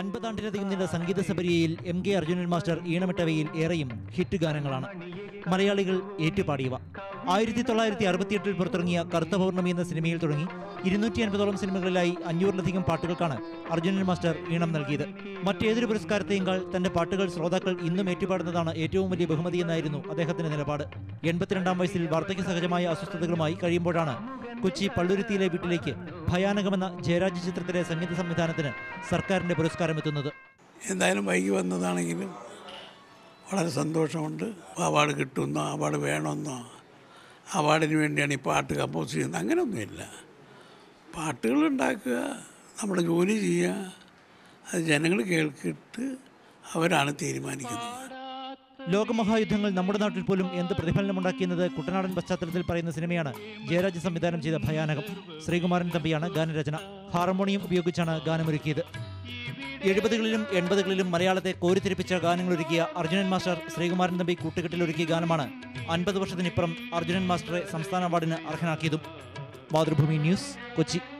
അൻപതാണ്ടിലധികം നീണ്ട സംഗീത സബരിയയിൽ എം കെ അർജുനൻ മാസ്റ്റർ ഈണമിട്ടവയിൽ ഏറെയും ഹിറ്റ് ഗാനങ്ങളാണ് മലയാളികൾ ഏറ്റുപാടിയവ. 1968-ൽ പുറത്തിറങ്ങിയ കറുത്ത പൗർണമി എന്ന സിനിമയിൽ തുടങ്ങി 250ഓളം സിനിമകളിലായി 500-ലധികം പാട്ടുകൾക്കാണ് അർജുനൻ മാസ്റ്റർ ഈണം നൽകിയത്. മറ്റേതൊരു പുരസ്കാരത്തെയേക്കാൾ തന്റെ പാട്ടുകൾ ശ്രോതാക്കൾ ഇന്നും ഏറ്റുപാടുന്നതാണ് ഏറ്റവും വലിയ ബഹുമതി എന്നായിരുന്നു അദ്ദേഹത്തിന്റെ നിലപാട്. 82-ാം വയസ്സിൽ വാർദ്ധക്യ സഹജമായ അസ്വസ്ഥതകളുമായി കഴിയുമ്പോഴാണ് കൊച്ചി പള്ളുരുത്തിയിലെ വീട്ടിലേക്ക് ഭയാനകമെന്ന ജയരാജ് ചിത്രത്തിലെ സംഗീത സംവിധാനത്തിന് സർക്കാരിൻ്റെ പുരസ്കാരം എത്തുന്നത്. എന്തായാലും വൈകി വന്നതാണെങ്കിലും വളരെ സന്തോഷമുണ്ട്. അവാർഡ് കിട്ടുന്നോ അവാർഡ് വേണമെന്നോ അവാർഡിന് വേണ്ടിയാണ് ഈ പാട്ട് കമ്പോസ് ചെയ്യുന്നത്, അങ്ങനെയൊന്നുമില്ല. പാട്ടുകൾ ഉണ്ടാക്കുക, നമ്മുടെ ജോലി ചെയ്യുക, അത് ജനങ്ങൾ കേൾക്കിട്ട് അവരാണ് തീരുമാനിക്കുന്നത്. ലോകമഹായുദ്ധങ്ങൾ നമ്മുടെ നാട്ടിൽ പോലും എന്ത് പ്രതിഫലനമുണ്ടാക്കിയെന്നത് കുട്ടനാടൻ പശ്ചാത്തലത്തിൽ പറയുന്ന സിനിമയാണ് ജയരാജ് സംവിധാനം ചെയ്ത ഭയാനകം. ശ്രീകുമാരൻ തമ്പിയാണ് ഗാനരചന. ഹാർമോണിയം ഉപയോഗിച്ചാണ് ഗാനമൊരുക്കിയത്. 70-കളിലും 80-കളിലും മലയാളത്തെ കോരിത്തിരിപ്പിച്ച ഗാനങ്ങളൊരുക്കിയ അർജുനൻ മാസ്റ്റർ ശ്രീകുമാരൻ തമ്പി കൂട്ടുകെട്ടിലൊരുക്കിയ ഗാനമാണ് 50 വർഷത്തിനിപ്പുറം അർജുനൻ മാസ്റ്ററെ സംസ്ഥാന അവാർഡിന് അർഹനാക്കിയതും. മാതൃഭൂമി ന്യൂസ്, കൊച്ചി.